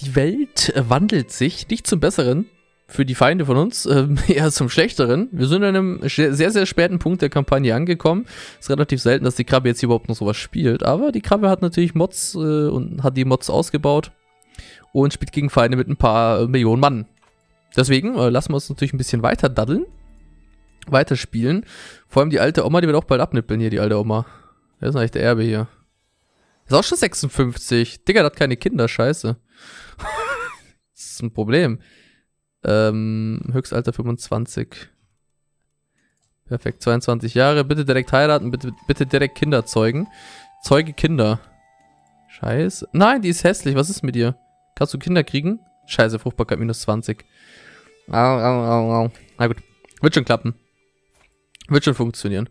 die Welt wandelt sich, nicht zum Besseren, für die Feinde von uns, eher zum Schlechteren. Wir sind an einem sehr, sehr späten Punkt der Kampagne angekommen. Ist relativ selten, dass die Krabbe jetzt hier überhaupt noch sowas spielt, aber die Krabbe hat natürlich Mods und hat die Mods ausgebaut und spielt gegen Feinde mit ein paar Millionen Mann. Deswegen lassen wir uns natürlich ein bisschen weiter daddeln, weiterspielen. Vor allem die alte Oma, die wird auch bald abnippeln hier, die alte Oma. Wer ist denn eigentlich der Erbe hier? Ist auch schon 56. Digga, der hat keine Kinder, scheiße. Das ist ein Problem. Höchstalter 25. Perfekt, 22 Jahre. Bitte direkt heiraten, bitte direkt Kinder zeugen. Zeuge Kinder. Scheiße. Nein, die ist hässlich. Was ist mit dir? Kannst du Kinder kriegen? Scheiße, Fruchtbarkeit minus 20. Au, au, au, au. Na gut. Wird schon klappen. Wird schon funktionieren.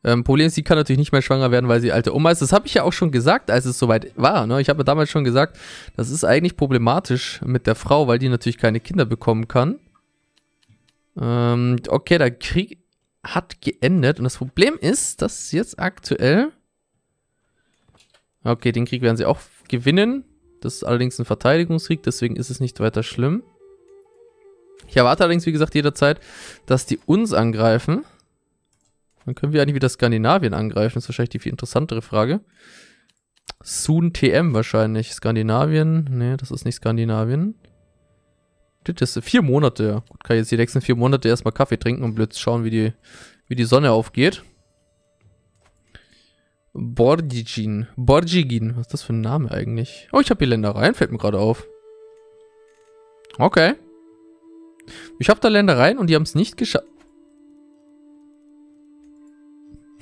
Problem ist, sie kann natürlich nicht mehr schwanger werden, weil sie alte Oma ist. Das habe ich ja auch schon gesagt, als es soweit war. Ne? Ich habe ja damals schon gesagt, das ist eigentlich problematisch mit der Frau, weil die natürlich keine Kinder bekommen kann. Okay, der Krieg hat geendet. Und das Problem ist, dass jetzt aktuell... Okay, den Krieg werden sie auch gewinnen. Das ist allerdings ein Verteidigungskrieg, deswegen ist es nicht weiter schlimm. Ich erwarte allerdings, wie gesagt, jederzeit, dass die uns angreifen. Dann können wir eigentlich wieder Skandinavien angreifen. Das ist wahrscheinlich die viel interessantere Frage. Soon TM wahrscheinlich. Skandinavien. Ne, das ist nicht Skandinavien. Das ist 4 Monate. Ja. Gut, kann ich jetzt die nächsten 4 Monate erstmal Kaffee trinken und blöd schauen, wie die Sonne aufgeht. Borjigin. Borjigin. Was ist das für ein Name eigentlich? Oh, ich habe hier Ländereien. Fällt mir gerade auf. Okay. Ich habe da Ländereien und die haben es nicht geschafft.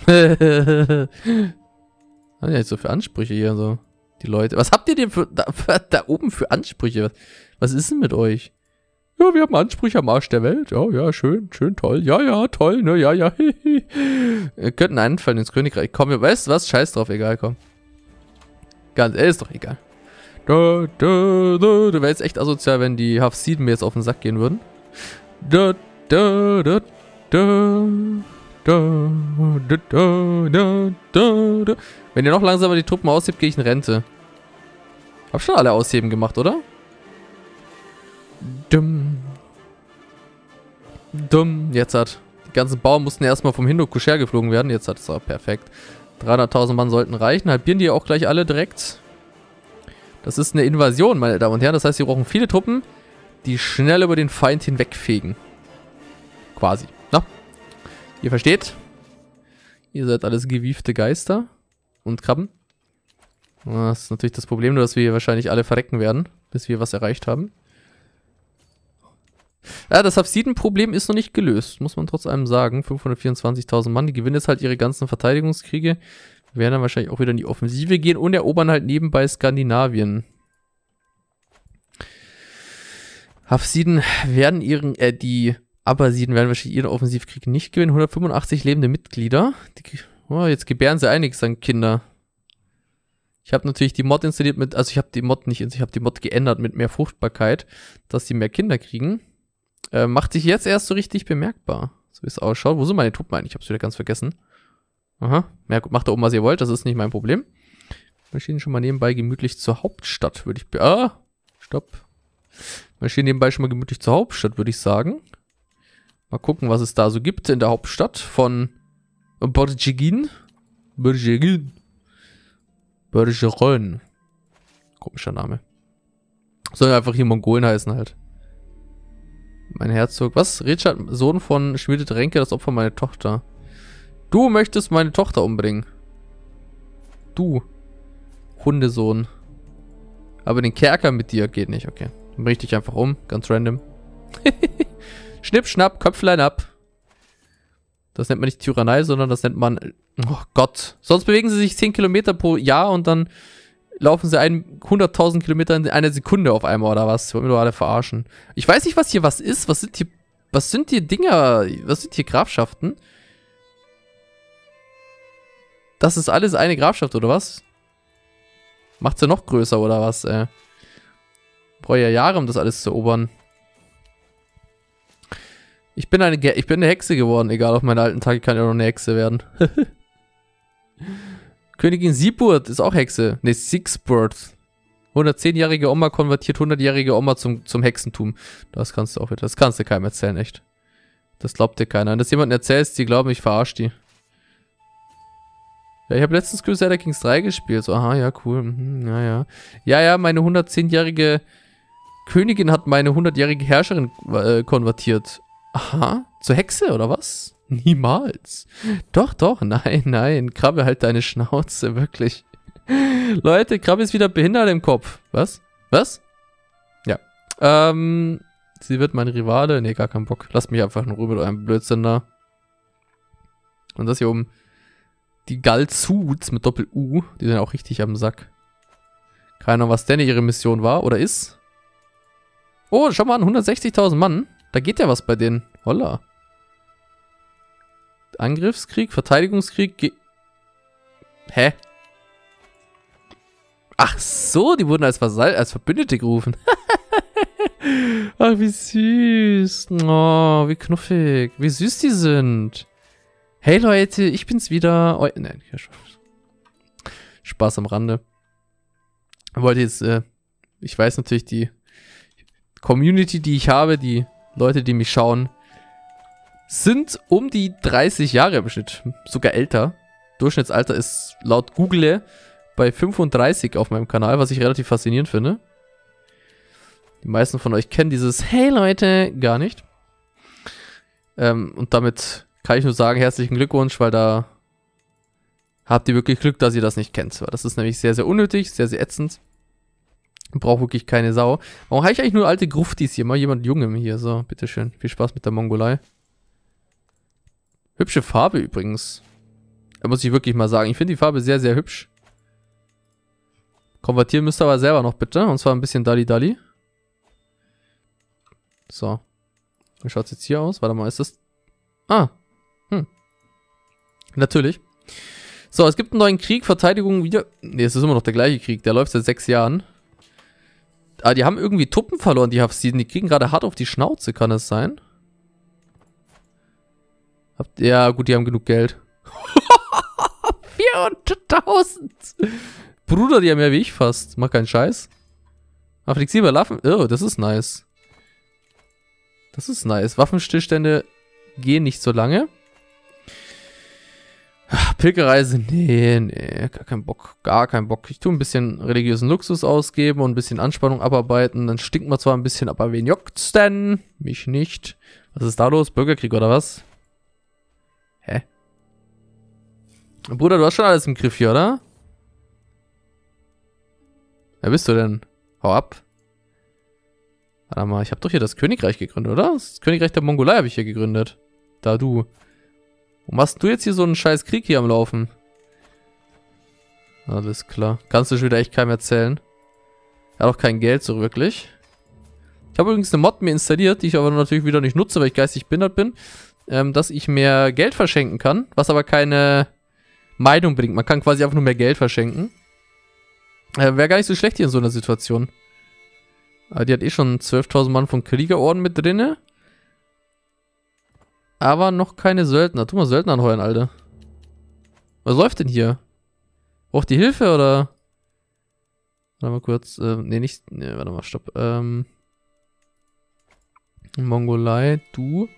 Hat ja nicht so für Ansprüche hier, so. Die Leute. Was habt ihr denn da oben für Ansprüche? Was ist denn mit euch? Ja, wir haben Ansprüche am Arsch der Welt. Ja, ja, schön, schön, toll. Ja, ja, toll, ne, ja, ja. Wir könnten einfallen ins Königreich. Komm, weißt du was? Scheiß drauf, egal, komm. Ganz, ist doch egal. Du wärst echt asozial, wenn die Hafsiden mir jetzt auf den Sack gehen würden. Wenn ihr noch langsamer die Truppen aushebt, gehe ich in Rente. Hab schon alle ausheben gemacht, oder? Dumm. Dumm. Jetzt hat. Die ganzen Bauern mussten erstmal vom Hindukuschär geflogen werden. Jetzt hat es auch perfekt. 300.000 Mann sollten reichen. Halbieren die auch gleich alle direkt. Das ist eine Invasion, meine Damen und Herren. Das heißt, wir brauchen viele Truppen, die schnell über den Feind hinwegfegen. Quasi. Na? Ihr versteht? Ihr seid alles gewiefte Geister und Krabben. Das ist natürlich das Problem, nur dass wir hier wahrscheinlich alle verrecken werden, bis wir was erreicht haben. Ja, das Hafsiden-Problem ist noch nicht gelöst, muss man trotz allem sagen. 524.000 Mann, die gewinnen jetzt halt ihre ganzen Verteidigungskriege, werden dann wahrscheinlich auch wieder in die Offensive gehen und erobern halt nebenbei Skandinavien. Hafsiden werden die Abbasiden werden wahrscheinlich ihren Offensivkrieg nicht gewinnen. 185 lebende Mitglieder. Oh, jetzt gebären sie einiges an Kinder. Ich habe natürlich die Mod installiert mit, also ich habe die Mod nicht, ich habe die Mod geändert mit mehr Fruchtbarkeit, dass sie mehr Kinder kriegen. Macht sich jetzt erst so richtig bemerkbar. So wie es ausschaut. Wo sind meine Truppen eigentlich? Ich habe es wieder ganz vergessen. Aha. Ja gut, macht da oben, was ihr wollt. Das ist nicht mein Problem. Maschinen schon mal nebenbei gemütlich zur Hauptstadt, würde ich... Ah! Stopp. Maschinen nebenbei schon mal gemütlich zur Hauptstadt, würde ich sagen. Mal gucken, was es da so gibt in der Hauptstadt von Borjigin. Borjigin. Borjigin. Komischer Name. Sollen einfach hier Mongolen heißen halt. Mein Herzog. Was? Richard, Sohn von Schmiedet Ränke, das Opfer meiner Tochter. Du möchtest meine Tochter umbringen. Du. Hundesohn. Aber den Kerker mit dir geht nicht. Okay. Dann bring ich dich einfach um. Ganz random. Schnipp, schnapp, Köpflein ab. Das nennt man nicht Tyrannei, sondern das nennt man... Oh Gott. Sonst bewegen sie sich 10 Kilometer pro Jahr und dann laufen sie 100.000 Kilometer in einer Sekunde auf einmal oder was. Wollen wir doch alle verarschen. Ich weiß nicht, was hier was ist. Was sind hier Dinger? Was sind hier Grafschaften? Das ist alles eine Grafschaft oder was? Macht's ja noch größer oder was, ey? Brauche ja Jahre, um das alles zu erobern. Ich bin eine Hexe geworden, egal, auf meinen alten Tag, ich kann ja noch eine Hexe werden. Königin Seaburh ist auch Hexe. Ne, Sixburt. 110-jährige Oma konvertiert 100-jährige Oma zum Hexentum. Das kannst du auch wieder. Das kannst du keinem erzählen, echt. Das glaubt dir keiner. Wenn das jemandem erzählst, die glauben, ich verarsche die. Ja, ich habe letztens Crusader Kings 3 gespielt. So, aha, ja, cool. Naja. Ja, ja, meine 110-jährige Königin hat meine 100-jährige Herrscherin konvertiert. Aha, zur Hexe oder was? Niemals. Doch, doch, nein, nein. Krabbe, halt deine Schnauze, wirklich. Leute, Krabbe ist wieder behindert im Kopf. Was? Was? Ja. Sie wird mein Rivale. Nee, gar keinen Bock. Lasst mich einfach in Ruhe mit eurem Blödsinn da. Und das hier oben. Die Galzuts mit Doppel-U. Die sind auch richtig am Sack. Keine Ahnung, was denn ihre Mission war oder ist. Oh, schau mal an. 160.000 Mann. Da geht ja was bei denen. Holla. Angriffskrieg, Verteidigungskrieg. Hä? Ach so, die wurden als Vasall, als Verbündete gerufen. Ach, wie süß. Oh, wie knuffig. Wie süß die sind. Hey Leute, ich bin's wieder. Oh, nein, Spaß am Rande. Wollte jetzt, ich weiß natürlich, die Community, die ich habe, die Leute, die mich schauen, sind um die 30 Jahre im Schnitt. Sogar älter. Durchschnittsalter ist laut Google bei 35 auf meinem Kanal, was ich relativ faszinierend finde. Die meisten von euch kennen dieses Hey Leute gar nicht. Und damit kann ich nur sagen, herzlichen Glückwunsch, weil da habt ihr wirklich Glück, dass ihr das nicht kennt. Das ist nämlich sehr, sehr unnötig, sehr, sehr ätzend. Braucht wirklich keine Sau. Warum habe ich eigentlich nur alte Gruftis hier? Mal jemand Jungem hier. So, bitteschön. Viel Spaß mit der Mongolei. Hübsche Farbe übrigens. Da muss ich wirklich mal sagen. Ich finde die Farbe sehr, sehr hübsch. Konvertieren müsst ihr aber selber noch, bitte. Und zwar ein bisschen Dalli-Dalli. So. Wie schaut es jetzt hier aus? Warte mal, ist das... Ah. Hm. Natürlich. So, es gibt einen neuen Krieg. Verteidigung wieder... Ne, es ist immer noch der gleiche Krieg. Der läuft seit 6 Jahren. Ah, die haben irgendwie Truppen verloren, die Hafsiden. Die kriegen gerade hart auf die Schnauze, kann das sein? Ja, gut, die haben genug Geld. 400.000! Bruder, die haben ja wie ich fast. Mach keinen Scheiß. Aber flexibel Waffen. Oh, das ist nice. Das ist nice. Waffenstillstände gehen nicht so lange. Ach, Pilgerreise. Nee, nee. Gar keinen Bock. Gar keinen Bock. Ich tue ein bisschen religiösen Luxus ausgeben und ein bisschen Anspannung abarbeiten. Dann stinkt man zwar ein bisschen, aber wen juckt's denn? Mich nicht. Was ist da los? Bürgerkrieg oder was? Hä? Bruder, du hast schon alles im Griff hier, oder? Wer bist du denn? Hau ab. Warte mal, ich habe doch hier das Königreich gegründet, oder? Das Königreich der Mongolei habe ich hier gegründet. Da du. Warum hast du jetzt hier so einen scheiß Krieg hier am Laufen? Alles klar. Kannst du schon wieder echt keinem erzählen. Er hat auch kein Geld so wirklich. Ich habe übrigens eine Mod mir installiert, die ich aber natürlich wieder nicht nutze, weil ich geistig behindert bin. Dass ich mehr Geld verschenken kann, was aber keine Meinung bringt. Man kann quasi einfach nur mehr Geld verschenken. Wäre gar nicht so schlecht hier in so einer Situation. Aber die hat eh schon 12.000 Mann von Kriegerorden mit drinne. Aber noch keine Söldner. Tu mal Söldner anheuern, Alter. Was läuft denn hier? Braucht die Hilfe, oder? Warte mal kurz. Nee, nicht... Nee, warte mal, stopp. Mongolei, du...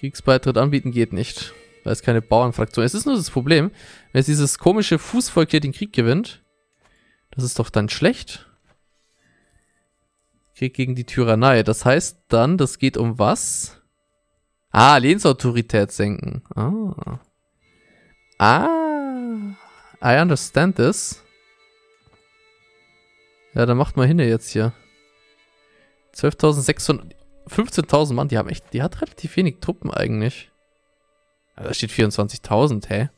Kriegsbeitritt anbieten geht nicht. Weil es keine Bauernfraktion ist. Es ist nur das Problem, wenn es dieses komische Fußvolk hier den Krieg gewinnt. Das ist doch dann schlecht. Krieg gegen die Tyrannei. Das heißt dann, das geht um was? Ah, Lehnsautorität senken. Ah. Ah. I understand this. Ja, dann macht mal hin jetzt hier. 12.600... 15.000 Mann, die haben echt, die hat relativ wenig Truppen eigentlich. Ja, da steht 24.000, hä?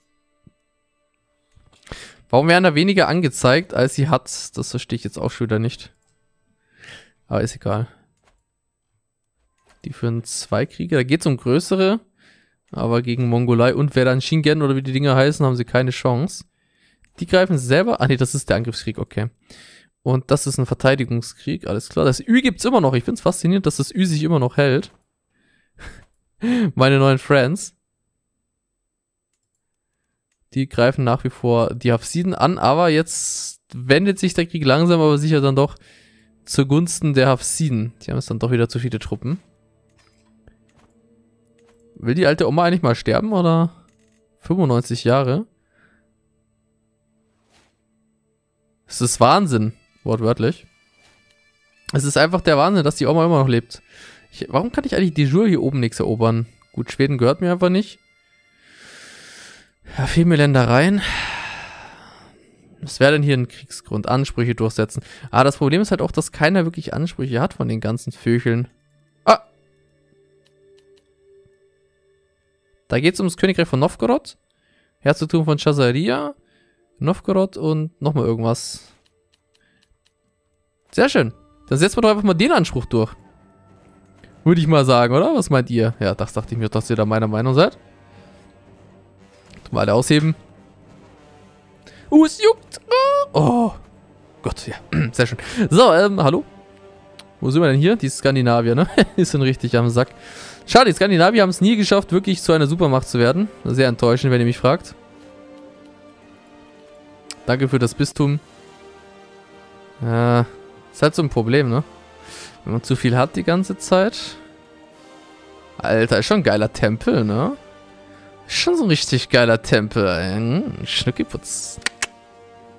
Warum werden da weniger angezeigt, als sie hat? Das verstehe ich jetzt auch schon wieder nicht. Aber ist egal. Die führen 2 Kriege, da geht es um größere. Aber gegen Mongolei und Vedan Shingen oder wie die Dinger heißen, haben sie keine Chance. Die greifen selber, ah ne, das ist der Angriffskrieg, okay. Und das ist ein Verteidigungskrieg, alles klar. Das Ü gibt's immer noch. Ich find's faszinierend, dass das Ü sich immer noch hält. Meine neuen Friends. Die greifen nach wie vor die Hafsiden an, aber jetzt wendet sich der Krieg langsam, aber sicher dann doch zugunsten der Hafsiden. Die haben es dann doch wieder zu viele Truppen. Will die alte Oma eigentlich mal sterben, oder? 95 Jahre? Es ist Wahnsinn, wortwörtlich. Es ist einfach der Wahnsinn, dass die Oma immer noch lebt. Warum kann ich eigentlich de jure hier oben nichts erobern? Gut, Schweden gehört mir einfach nicht. Ja, viel mehr Ländereien. Was wäre denn hier ein Kriegsgrund? Ansprüche durchsetzen. Ah, das Problem ist halt auch, dass keiner wirklich Ansprüche hat von den ganzen Vögeln. Ah! Da geht es ums Königreich von Novgorod. Herzogtum von Chazaria, Novgorod und nochmal irgendwas. Sehr schön. Dann setzen wir doch einfach mal den Anspruch durch. Würde ich mal sagen, oder? Was meint ihr? Ja, das dachte ich mir, dass ihr da meiner Meinung seid. Mal alle ausheben. Es juckt. Oh. Gott, ja. Sehr schön. So, hallo. Wo sind wir denn hier? Die Skandinavier, ne? Die sind richtig am Sack. Schade, die Skandinavier haben es nie geschafft, wirklich zu einer Supermacht zu werden. Sehr enttäuschend, wenn ihr mich fragt. Danke für das Bistum. Ja, ist halt so ein Problem, ne? Wenn man zu viel hat die ganze Zeit. Alter, ist schon ein geiler Tempel, ne? Ist schon so ein richtig geiler Tempel, ey. Schnuckiputz.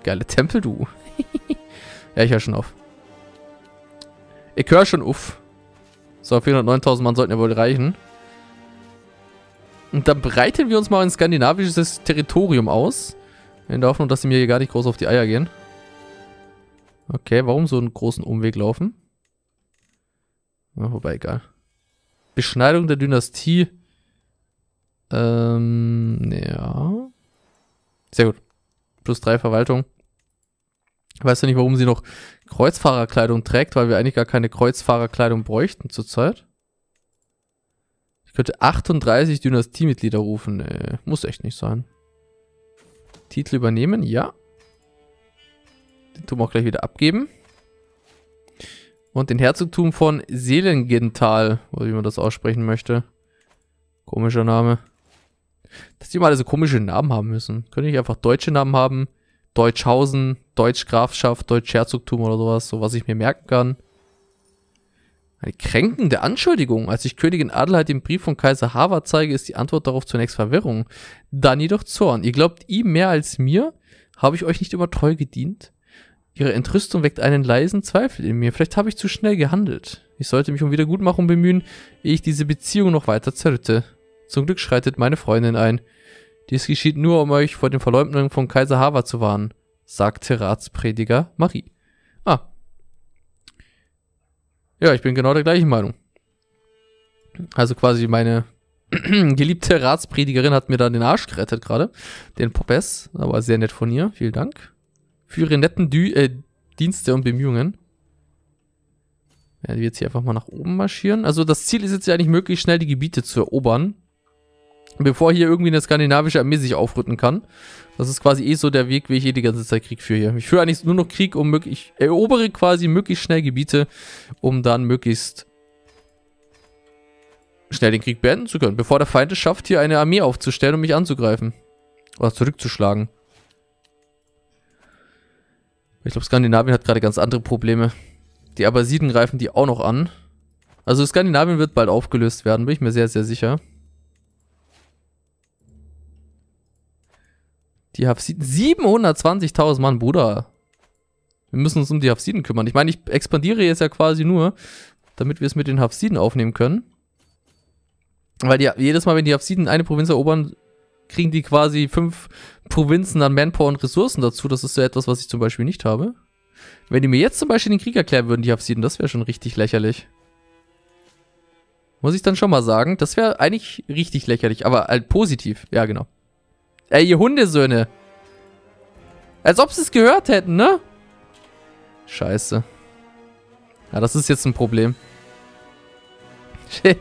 Geile Tempel, du. Ja, ich höre schon auf. Ich höre schon auf. So, 409.000 Mann sollten ja wohl reichen. Und dann breiten wir uns mal ein skandinavisches Territorium aus. In der Hoffnung, dass sie mir hier gar nicht groß auf die Eier gehen. Okay, warum so einen großen Umweg laufen? Ja, wobei, egal. Beschneidung der Dynastie. Ja. Sehr gut. Plus 3 Verwaltung. Ich weiß ja nicht, warum sie noch Kreuzfahrerkleidung trägt, weil wir eigentlich gar keine Kreuzfahrerkleidung bräuchten zurzeit. Ich könnte 38 Dynastiemitglieder rufen. Nee, muss echt nicht sein. Titel übernehmen, ja. Den tun wir auch gleich wieder abgeben. Und den Herzogtum von Seelengental, oder wie man das aussprechen möchte. Komischer Name. Dass die mal alle so komische Namen haben müssen. Könnte ich einfach deutsche Namen haben? Deutschhausen, Deutschgrafschaft, Deutschherzogtum oder sowas, so was ich mir merken kann. Eine kränkende Anschuldigung. Als ich Königin Adelheid den Brief von Kaiser Haver zeige, ist die Antwort darauf zunächst Verwirrung. Dann jedoch Zorn. Ihr glaubt ihm mehr als mir? Habe ich euch nicht immer treu gedient? Ihre Entrüstung weckt einen leisen Zweifel in mir. Vielleicht habe ich zu schnell gehandelt. Ich sollte mich um Wiedergutmachung bemühen, ehe ich diese Beziehung noch weiter zerrütte. Zum Glück schreitet meine Freundin ein. Dies geschieht nur, um euch vor den Verleumdungen von Kaiser Haver zu warnen, sagte Ratsprediger Marie. Ah. Ja, ich bin genau der gleichen Meinung. Also quasi meine geliebte Ratspredigerin hat mir da den Arsch gerettet gerade. Den Popes. Aber sehr nett von ihr. Vielen Dank. Für ihre netten Dienste und Bemühungen. Werden wir jetzt hier einfach mal nach oben marschieren. Also das Ziel ist jetzt ja eigentlich möglichst schnell die Gebiete zu erobern. Bevor hier irgendwie eine skandinavische Armee sich aufrücken kann. Das ist quasi eh so der Weg, wie ich eh die ganze Zeit Krieg führe hier. Ich führe eigentlich nur noch Krieg, um möglichst... Ich erobere quasi möglichst schnell Gebiete, um dann möglichst schnell den Krieg beenden zu können. Bevor der Feind es schafft, hier eine Armee aufzustellen, um mich anzugreifen. Oder zurückzuschlagen. Ich glaube, Skandinavien hat gerade ganz andere Probleme. Die Abbasiden greifen die auch noch an. Also Skandinavien wird bald aufgelöst werden, bin ich mir sehr, sehr sicher. Die Hafsiden... 720.000 Mann, Bruder. Wir müssen uns um die Hafsiden kümmern. Ich meine, ich expandiere jetzt ja quasi nur, damit wir es mit den Hafsiden aufnehmen können. Weil die, jedes Mal, wenn die Hafsiden eine Provinz erobern... kriegen die quasi 5 Provinzen an Manpower und Ressourcen dazu. Das ist ja etwas, was ich zum Beispiel nicht habe. Wenn die mir jetzt zum Beispiel den Krieg erklären würden, die Hafsiden, das wäre schon richtig lächerlich. Muss ich dann schon mal sagen. Das wäre eigentlich richtig lächerlich, aber halt positiv. Ja, genau. Ey, ihr Hundesöhne. Als ob sie es gehört hätten, ne? Scheiße. Ja, das ist jetzt ein Problem. Shit.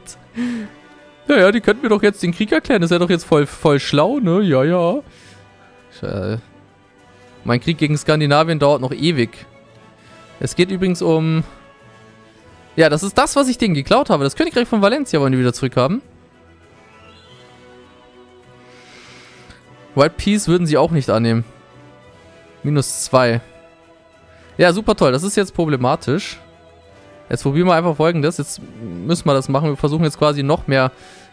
Ja, die könnten mir doch jetzt den Krieg erklären. Das wäre doch jetzt voll schlau, ne? Ja, ja. Mein Krieg gegen Skandinavien dauert noch ewig. Es geht übrigens um... Ja, das ist das, was ich denen geklaut habe. Das Königreich von Valencia wollen die wieder zurückhaben. White Peace würden sie auch nicht annehmen. -2. Ja, super toll. Das ist jetzt problematisch. Jetzt probieren wir einfach Folgendes. Jetzt müssen wir das machen. Wir versuchen jetzt quasi noch mehr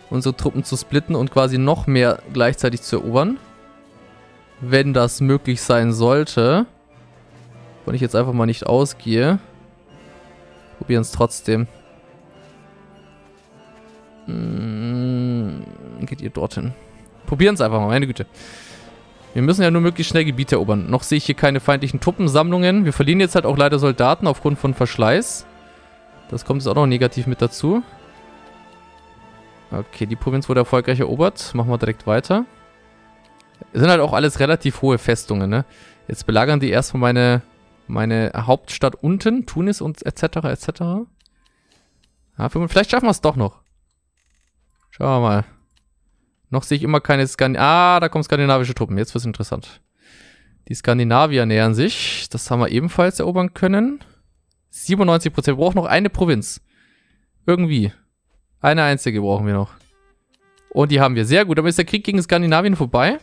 unsere Truppen zu splitten und quasi noch mehr gleichzeitig zu erobern. Wenn das möglich sein sollte. Wovon ich jetzt einfach mal nicht ausgehe. Probieren es trotzdem. Geht ihr dorthin? Probieren es einfach mal, meine Güte. Wir müssen ja nur möglichst schnell Gebiete erobern. Noch sehe ich hier keine feindlichen Truppensammlungen. Wir verlieren jetzt halt auch leider Soldaten aufgrund von Verschleiß. Das kommt jetzt auch noch negativ mit dazu. Okay, die Provinz wurde erfolgreich erobert. Machen wir direkt weiter. Es sind halt auch alles relativ hohe Festungen, ne? Jetzt belagern die erstmal meine Hauptstadt unten. Tunis und etc. etc. Ja, vielleicht schaffen wir es doch noch. Schauen wir mal. Noch sehe ich immer keine da kommen skandinavische Truppen. Jetzt wird es interessant. Die Skandinavier nähern sich. Das haben wir ebenfalls erobern können. 97%. Wir brauchen noch eine Provinz. Irgendwie. Eine einzige brauchen wir noch. Und die haben wir. Sehr gut. Damit ist der Krieg gegen Skandinavien vorbei.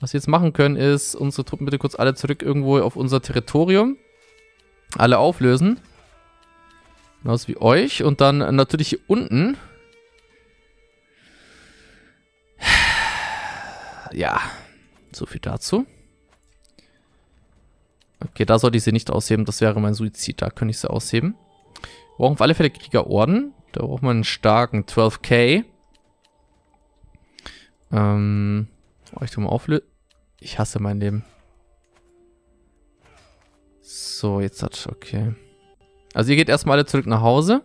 Was wir jetzt machen können, ist unsere Truppen bitte kurz alle zurück irgendwo auf unser Territorium. Alle auflösen. Genauso wie euch. Und dann natürlich hier unten. Ja, so viel dazu. Okay, da sollte ich sie nicht ausheben. Das wäre mein Suizid. Da könnte ich sie ausheben. Wir brauchen auf alle Fälle Kriegerorden. Da braucht man einen starken 12k. Reichtum auflösen. Ich hasse mein Leben. So, jetzt hat... Okay. Also ihr geht erstmal alle zurück nach Hause.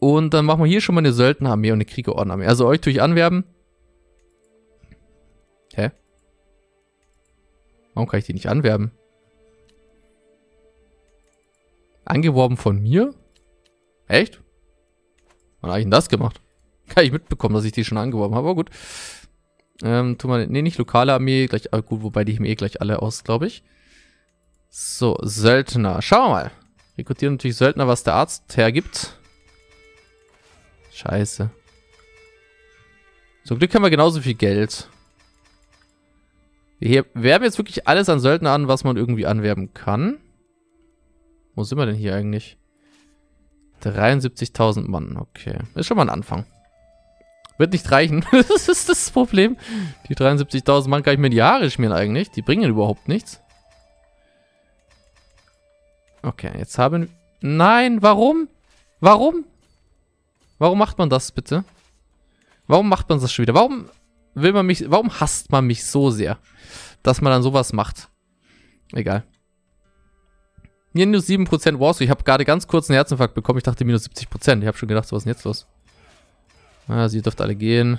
Und dann machen wir hier schon mal eine Söldnerarmee und eine Kriegerordenarmee. Also euch tue ich anwerben. Hä? Warum kann ich die nicht anwerben? Angeworben von mir? Echt? Wann habe ich denn das gemacht? Kann ich mitbekommen, dass ich die schon angeworben habe, aber gut. Tun wir... Ne, nicht lokale Armee. Gleich, gut, wobei die mir eh gleich alle aus, glaube ich. So, Söldner. Schauen wir mal. Rekrutieren natürlich Söldner, was der Arzt hergibt. Scheiße. Zum Glück haben wir genauso viel Geld. Wir werben jetzt wirklich alles an Söldner an, was man irgendwie anwerben kann. Wo sind wir denn hier eigentlich? 73.000 Mann, okay. Ist schon mal ein Anfang. Wird nicht reichen, das ist das Problem. Die 73.000 Mann kann ich mir die Haare schmieren eigentlich. Die bringen überhaupt nichts. Okay, jetzt haben... Nein, warum? Warum? Warum macht man das bitte? Warum macht man das schon wieder? Warum will man mich... Warum hasst man mich so sehr, dass man dann sowas macht? Egal. Minus 7% Warsaw. Ich habe gerade ganz kurz einen Herzinfarkt bekommen. Ich dachte minus 70%. Ich habe schon gedacht, was ist denn jetzt los? Ah, sie dürft alle gehen.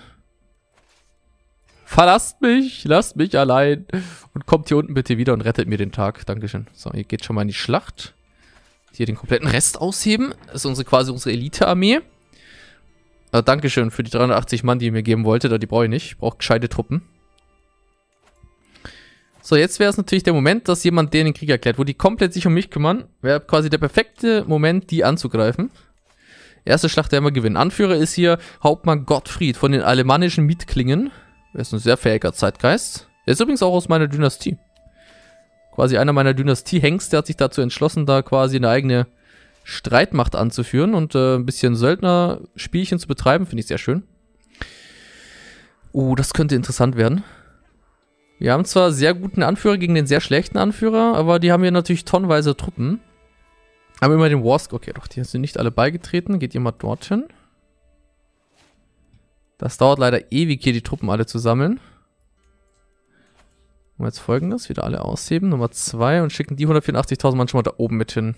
Verlasst mich! Lasst mich allein! Und kommt hier unten bitte wieder und rettet mir den Tag. Dankeschön. So, ihr geht schon mal in die Schlacht. Hier den kompletten Rest ausheben. Das ist unsere, quasi unsere Elite-Armee. Dankeschön für die 380 Mann, die ihr mir geben wolltet. Die brauche ich nicht. Ich brauche gescheite Truppen. So, jetzt wäre es natürlich der Moment, dass jemand denen den Krieg erklärt, wo die komplett sich um mich kümmern. Wäre quasi der perfekte Moment, die anzugreifen. Erste Schlacht werden wir gewinnen. Anführer ist hier Hauptmann Gottfried von den alemannischen Mietklingen. Er ist ein sehr fähiger Zeitgeist. Er ist übrigens auch aus meiner Dynastie. Quasi einer meiner Dynastiehengste hat sich dazu entschlossen, da quasi eine eigene... Streitmacht anzuführen und ein bisschen Söldner-Spielchen zu betreiben, finde ich sehr schön. Oh, das könnte interessant werden. Wir haben zwar sehr guten Anführer gegen den sehr schlechten Anführer, aber die haben hier natürlich tonnenweise Truppen. Haben immer den Warsk. Okay, doch, die sind nicht alle beigetreten. Geht ihr mal dorthin. Das dauert leider ewig, hier die Truppen alle zu sammeln. Und jetzt folgendes, wieder alle ausheben, Nummer 2 und schicken die 184.000 Mann schon mal da oben mit hin.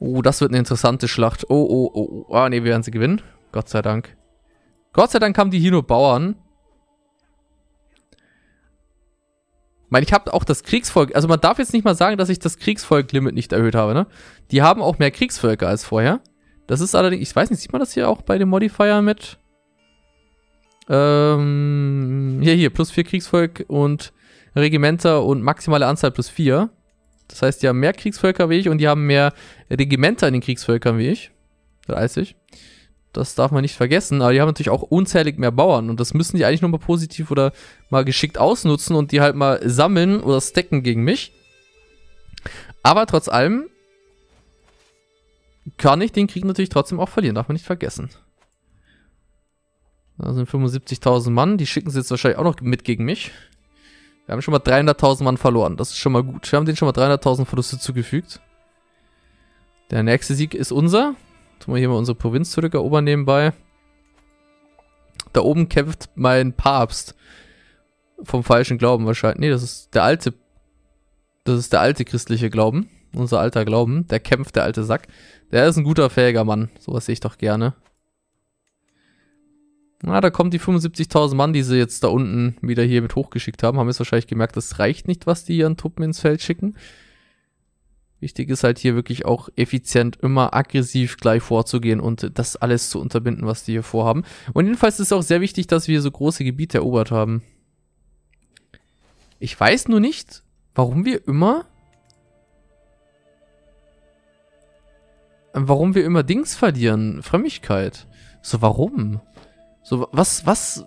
Oh, das wird eine interessante Schlacht. Oh. Ah, ne, wir werden sie gewinnen. Gott sei Dank. Gott sei Dank haben die hier nur Bauern. Ich meine, ich habe auch das Kriegsvolk... Also man darf jetzt nicht mal sagen, dass ich das Kriegsvolk-Limit nicht erhöht habe, ne? Die haben auch mehr Kriegsvölker als vorher. Das ist allerdings... Ich weiß nicht, sieht man das hier auch bei dem Modifier mit? Hier. Plus 4 Kriegsvolk und Regimenter und maximale Anzahl plus 4. Das heißt, die haben mehr Kriegsvölker wie ich und die haben mehr Regimenter in den Kriegsvölkern wie ich. 30. Das darf man nicht vergessen, aber die haben natürlich auch unzählig mehr Bauern und das müssen die eigentlich nur mal positiv oder mal geschickt ausnutzen und die halt mal sammeln oder stacken gegen mich. Aber trotz allem kann ich den Krieg natürlich trotzdem auch verlieren, darf man nicht vergessen. Da sind 75.000 Mann, die schicken sie jetzt wahrscheinlich auch noch mit gegen mich. Wir haben schon mal 300.000 Mann verloren, das ist schon mal gut. Wir haben denen schon mal 300.000 Verluste zugefügt. Der nächste Sieg ist unser. Tun wir hier mal unsere Provinz zurückerobern nebenbei. Da oben kämpft mein Papst. Vom falschen Glauben wahrscheinlich. Nee, das ist der alte. Das ist der alte christliche Glauben. Unser alter Glauben. Der kämpft, der alte Sack. Der ist ein guter, fähiger Mann. Sowas sehe ich doch gerne. Na, da kommen die 75.000 Mann, die sie jetzt da unten wieder hier mit hochgeschickt haben. Haben jetzt wahrscheinlich gemerkt, das reicht nicht, was die hier an Truppen ins Feld schicken. Wichtig ist halt hier wirklich auch effizient, immer aggressiv gleich vorzugehen und das alles zu unterbinden, was die hier vorhaben. Und jedenfalls ist es auch sehr wichtig, dass wir so große Gebiete erobert haben. Ich weiß nur nicht, warum wir immer Dings verlieren, Frömmigkeit. So, warum? So, was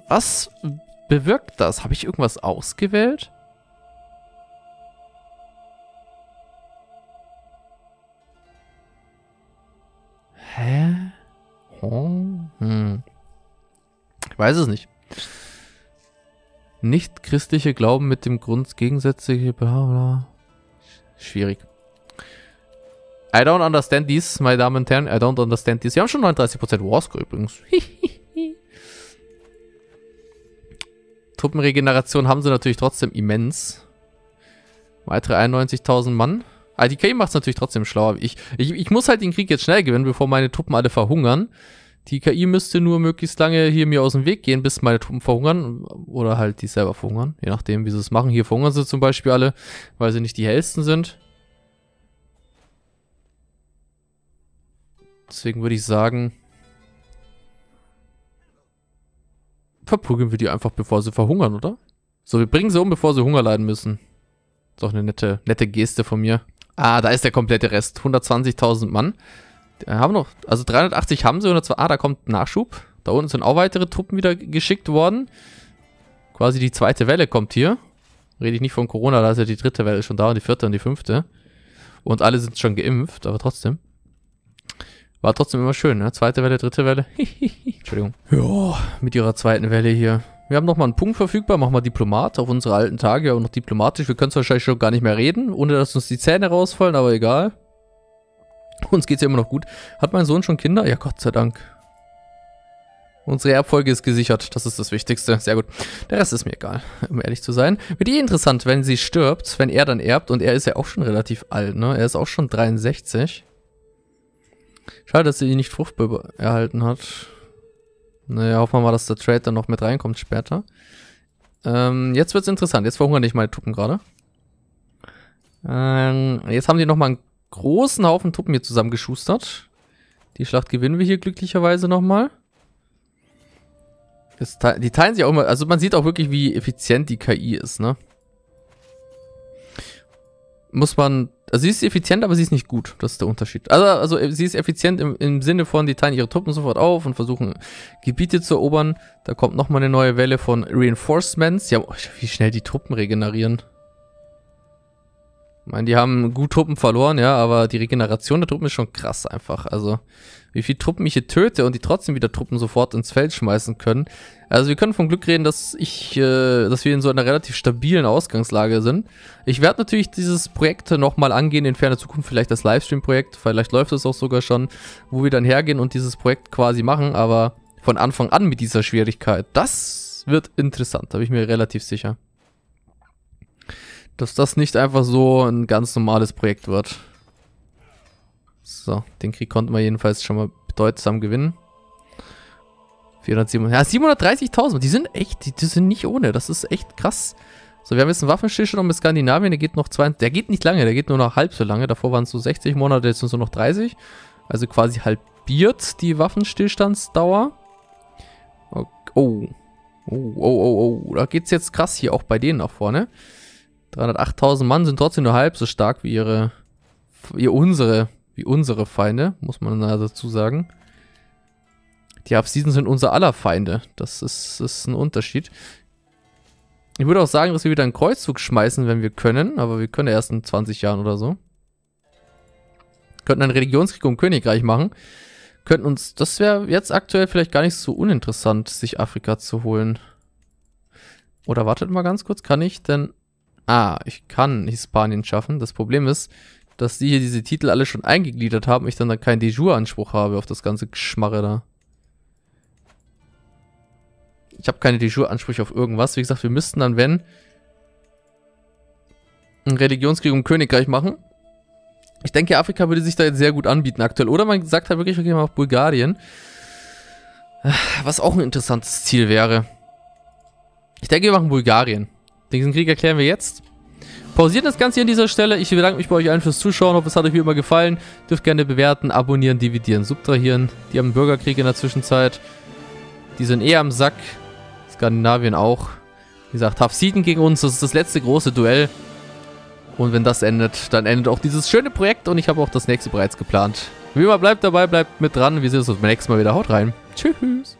bewirkt das? Habe ich irgendwas ausgewählt? Hä? Ich weiß es nicht. Nicht-christliche Glauben mit dem Grund gegensätzliche bla bla. Schwierig. I don't understand this, meine Damen und Herren. I don't understand this. Wir haben schon 39% Warscore übrigens. Truppenregeneration haben sie natürlich trotzdem immens. Weitere 91.000 Mann. IDK macht es natürlich trotzdem schlauer. Ich muss halt den Krieg jetzt schnell gewinnen, bevor meine Truppen alle verhungern. Die KI müsste nur möglichst lange hier mir aus dem Weg gehen, bis meine Truppen verhungern. Oder halt die selber verhungern. Je nachdem, wie sie es machen. Hier verhungern sie zum Beispiel alle, weil sie nicht die hellsten sind. Deswegen würde ich sagen, verprügeln wir die einfach, bevor sie verhungern, oder? So, wir bringen sie um, bevor sie Hunger leiden müssen. Ist auch eine nette Geste von mir. Ah, da ist der komplette Rest. 120.000 Mann. Die haben noch, also 380 haben sie. 102, ah, da kommt Nachschub. Da unten sind auch weitere Truppen wieder geschickt worden. Quasi die zweite Welle kommt hier. Rede ich nicht von Corona, da ist ja die dritte Welle schon da und die vierte und die fünfte. Und alle sind schon geimpft, aber trotzdem. War trotzdem immer schön, ne? Zweite Welle, dritte Welle. Entschuldigung. Ja, mit ihrer zweiten Welle hier. Wir haben nochmal einen Punkt verfügbar, machen wir Diplomat auf unsere alten Tage, aber noch diplomatisch. Wir können es wahrscheinlich schon gar nicht mehr reden, ohne dass uns die Zähne rausfallen, aber egal. Uns geht es ja immer noch gut. Hat mein Sohn schon Kinder? Ja, Gott sei Dank. Unsere Erbfolge ist gesichert, das ist das Wichtigste. Sehr gut. Der Rest ist mir egal, um ehrlich zu sein. Wird eh interessant, wenn sie stirbt, wenn er dann erbt, und er ist ja auch schon relativ alt, ne? Er ist auch schon 63. Schade, dass sie ihn nicht fruchtbar erhalten hat. Naja, hoffen wir mal, dass der Trade dann noch mit reinkommt später. Jetzt wird's interessant. Jetzt verhungern nicht meine Truppen gerade. Jetzt haben die nochmal einen großen Haufen Truppen hier zusammengeschustert. Die Schlacht gewinnen wir hier glücklicherweise nochmal. Die teilen sich auch immer. Also man sieht auch wirklich, wie effizient die KI ist, ne? Muss man... Also sie ist effizient, aber sie ist nicht gut. Das ist der Unterschied. Also sie ist effizient im Sinne von, die teilen ihre Truppen sofort auf und versuchen Gebiete zu erobern. Da kommt nochmal eine neue Welle von Reinforcements. Ja, wie schnell die Truppen regenerieren. Ich meine, die haben gut Truppen verloren, ja, aber die Regeneration der Truppen ist schon krass einfach. Also, wie viele Truppen ich hier töte und die trotzdem wieder Truppen sofort ins Feld schmeißen können. Also, wir können vom Glück reden, dass wir in so einer relativ stabilen Ausgangslage sind. Ich werde natürlich dieses Projekt nochmal angehen, in ferner Zukunft vielleicht das Livestream-Projekt, vielleicht läuft es auch sogar schon, wo wir dann hergehen und dieses Projekt quasi machen, aber von Anfang an mit dieser Schwierigkeit. Das wird interessant, da bin ich mir relativ sicher. Dass das nicht einfach so ein ganz normales Projekt wird. So, den Krieg konnten wir jedenfalls schon mal bedeutsam gewinnen. 407, ja, 730.000. Die sind echt, die sind nicht ohne. Das ist echt krass. So, wir haben jetzt einen Waffenstillstand mit Skandinavien. Der geht noch 20, der geht nicht lange, der geht nur noch halb so lange. Davor waren es so 60 Monate, jetzt sind es nur noch 30. Also quasi halbiert die Waffenstillstandsdauer. Okay. Oh. Da geht es jetzt krass hier auch bei denen nach vorne. 308.000 Mann sind trotzdem nur halb so stark wie unsere Feinde, muss man dazu sagen. Die Hafsiden sind unser aller Feinde. Das ist ein Unterschied. Ich würde auch sagen, dass wir wieder einen Kreuzzug schmeißen, wenn wir können. Aber wir können erst in 20 Jahren oder so. Könnten einen Religionskrieg um Königreich machen. Könnten uns... Das wäre jetzt aktuell vielleicht gar nicht so uninteressant, sich Afrika zu holen. Oder wartet mal ganz kurz. Kann ich denn... Ah, ich kann Hispanien schaffen. Das Problem ist, dass die hier diese Titel alle schon eingegliedert haben und ich dann da keinen de jure Anspruch habe auf das ganze Geschmarre da. Ich habe keine de jure Ansprüche auf irgendwas. Wie gesagt, wir müssten dann, wenn, einen Religionskrieg um Königreich machen. Ich denke, Afrika würde sich da jetzt sehr gut anbieten aktuell. Oder man sagt halt wirklich, okay, mal auf Bulgarien. Was auch ein interessantes Ziel wäre. Ich denke, wir machen Bulgarien. Diesen Krieg erklären wir jetzt. Pausiert das Ganze hier an dieser Stelle. Ich bedanke mich bei euch allen fürs Zuschauen. Hoffe, es hat euch wie immer gefallen. Dürft gerne bewerten, abonnieren, dividieren, subtrahieren. Die haben einen Bürgerkrieg in der Zwischenzeit. Die sind eher am Sack. Skandinavien auch. Wie gesagt, Hafsiden gegen uns. Das ist das letzte große Duell. Und wenn das endet, dann endet auch dieses schöne Projekt. Und ich habe auch das nächste bereits geplant. Wie immer, bleibt dabei, bleibt mit dran. Wir sehen uns beim nächsten Mal wieder. Haut rein. Tschüss.